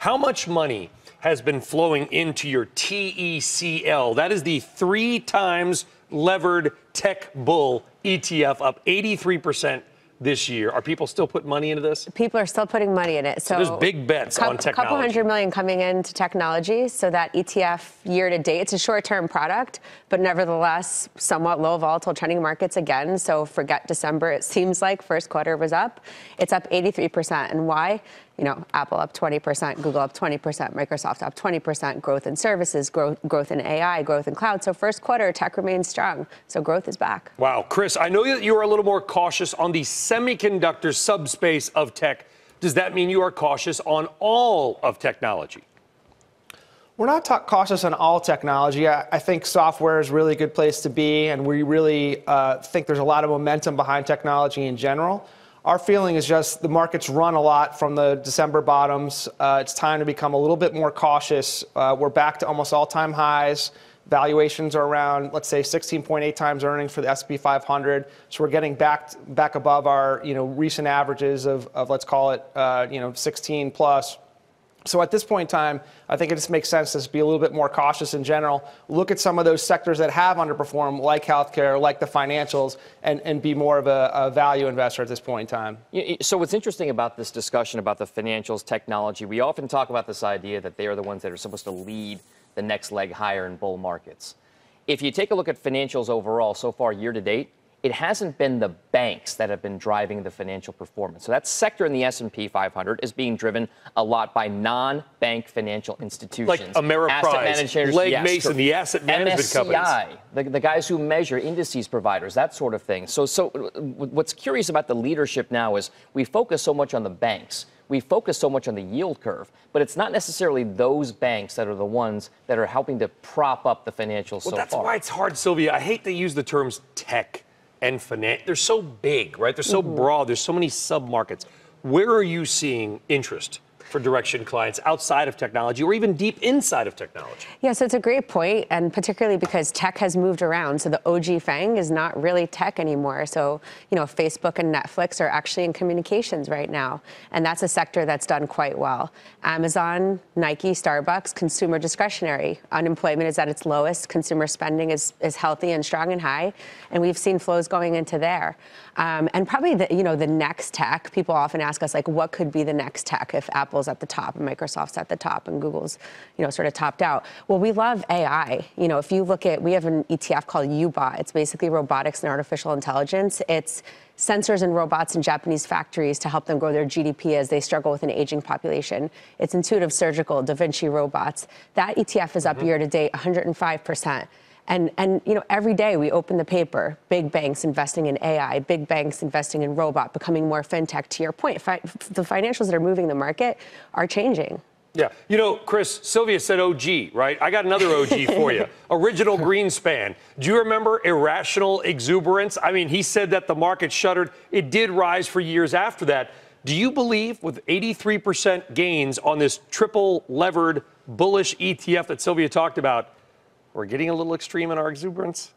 How much money has been flowing into your TECL? That is the 3 times levered tech bull ETF, up 83% this year. Are people still putting money into this? People are still putting money in it. So there's big bets on technology. $200 million coming into technology. So that ETF year to date, it's a short-term product, but nevertheless, somewhat low volatile trending markets again. So forget December, it seems like first quarter was up. It's up 83%. And why? You know, Apple up 20%, Google up 20%, Microsoft up 20%, growth in services, growth in AI, growth in cloud. So first quarter, tech remains strong. So growth is back. Wow. Chris, I know that you are a little more cautious on the semiconductor subspace of tech. Does that mean you are cautious on all of technology? We're not cautious on all technology. I think software is really a good place to be, and we really think there's a lot of momentum behind technology in general. Our feeling is just the market's run a lot from the December bottoms. It's time to become a little bit more cautious. We're back to almost all-time highs. Valuations are around, let's say, 16.8 times earnings for the S&P 500. So we're getting back above our recent averages of let's call it 16 plus. So at this point in time, I think it just makes sense to be a little bit more cautious in general. Look at some of those sectors that have underperformed, like healthcare, like the financials, and be more of a value investor at this point in time. So what's interesting about this discussion about the financials, technology, we often talk about this idea that they are the ones that are supposed to lead the next leg higher in bull markets. If you take a look at financials overall, so far year to date, it hasn't been the banks that have been driving the financial performance. So that sector in the S&P 500 is being driven a lot by non-bank financial institutions. Like Ameriprise, asset managers, Leg Mason, the asset management MSCI, the guys who measure indices providers, that sort of thing. So what's curious about the leadership now is we focus so much on the banks. We focus so much on the yield curve, but it's not necessarily those banks that are the ones that are helping to prop up the financials so far. Well, that's why it's hard, Sylvia. I hate to use the terms tech and finance. They're so big, right? They're so broad. There's so many sub-markets. Where are you seeing interest for direction clients outside of technology or even deep inside of technology? Yeah, so it's a great point, and particularly because tech has moved around. So the OG FANG is not really tech anymore. So, Facebook and Netflix are actually in communications right now, and that's a sector that's done quite well. Amazon, Nike, Starbucks, consumer discretionary. Unemployment is at its lowest. Consumer spending is healthy and strong and high, and we've seen flows going into there. And probably, the next tech, people often ask us, like, what could be the next tech if Apple at the top and Microsoft's at the top and Google's, sort of topped out. Well, we love AI. If you look at, we have an ETF called UBOT. It's basically robotics and artificial intelligence. It's sensors and robots in Japanese factories to help them grow their GDP as they struggle with an aging population. It's Intuitive Surgical, Da Vinci robots. That ETF is up year to date 105%. And every day we open the paper, big banks investing in AI, big banks investing in robot, becoming more fintech. To your point, the financials that are moving the market are changing. Yeah. Chris, Sylvia said OG, right? I got another OG for you. Original Greenspan. Do you remember irrational exuberance? I mean, he said that the market shuddered. It did rise for years after that. Do you believe with 83% gains on this triple levered bullish ETF that Sylvia talked about, we're getting a little extreme in our exuberance?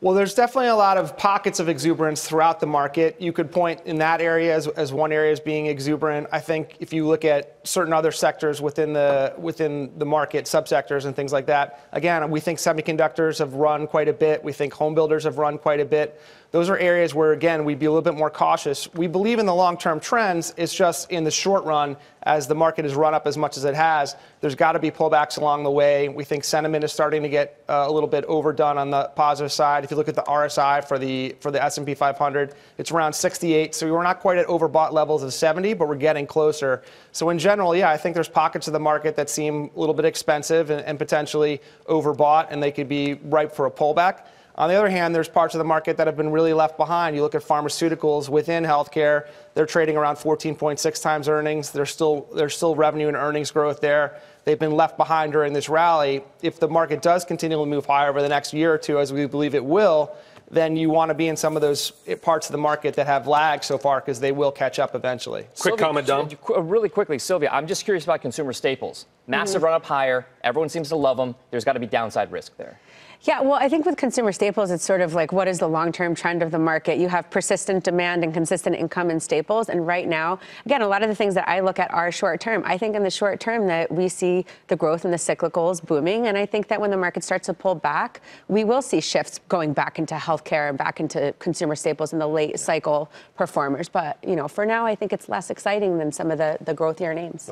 Well, there's definitely a lot of pockets of exuberance throughout the market. You could point in that area as one area as being exuberant. I think if you look at certain other sectors within the market, subsectors and things like that, again, we think semiconductors have run quite a bit. We think home builders have run quite a bit. Those are areas where, again, we'd be a little bit more cautious. We believe in the long-term trends. It's just in the short run, as the market has run up as much as it has, there's got to be pullbacks along the way. We think sentiment is starting to get a little bit overdone on the positive side. If you look at the RSI for the S&P 500, it's around 68. So we're not quite at overbought levels of 70, but we're getting closer. So in general, yeah, I think there's pockets of the market that seem a little bit expensive and potentially overbought, and they could be ripe for a pullback. On the other hand, there's parts of the market that have been really left behind. You look at pharmaceuticals within healthcare; they're trading around 14.6 times earnings. There's still revenue and earnings growth there. They've been left behind during this rally. If the market does continue to move higher over the next year or two, as we believe it will, then you want to be in some of those parts of the market that have lagged so far, because they will catch up eventually. Quick comment, Dom. Really quickly, Sylvia, I'm just curious about consumer staples. Massive run up higher. Everyone seems to love them. There's got to be downside risk there. Yeah, well, I think with consumer staples, it's sort of like, what is the long-term trend of the market? You have persistent demand and consistent income in staples. And right now, again, a lot of the things that I look at are short-term. I think in the short term that we see the growth in the cyclicals booming. And I think that when the market starts to pull back, we will see shifts going back into healthcare and back into consumer staples and the late cycle performers. But, you know, for now, I think it's less exciting than some of the growthier names.